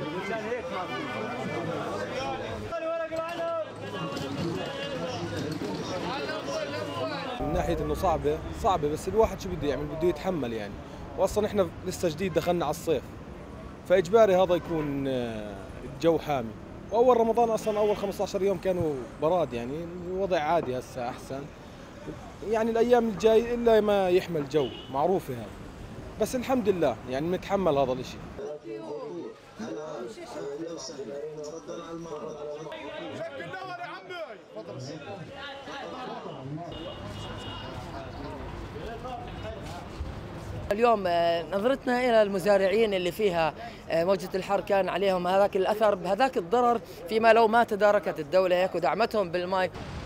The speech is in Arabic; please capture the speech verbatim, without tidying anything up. مشان هيك ما في. من ناحيه انه صعبه صعبه، بس الواحد شو بده يعمل؟ بده يتحمل يعني، واصلا احنا لسه جديد دخلنا على الصيف، فاجباري هذا يكون الجو حامي. واول رمضان اصلا اول خمسة عشر يوم كانوا براد، يعني الوضع عادي هسه احسن يعني. الايام الجاي الا ما يحمل الجو، معروفه هذا، بس الحمد لله يعني متحمل هذا الشيء. اليوم نظرتنا إلى المزارعين اللي فيها موجة الحر كان عليهم هذاك الأثر بهذاك الضرر، فيما لو ما تداركت الدولة هيك ودعمتهم بالماء.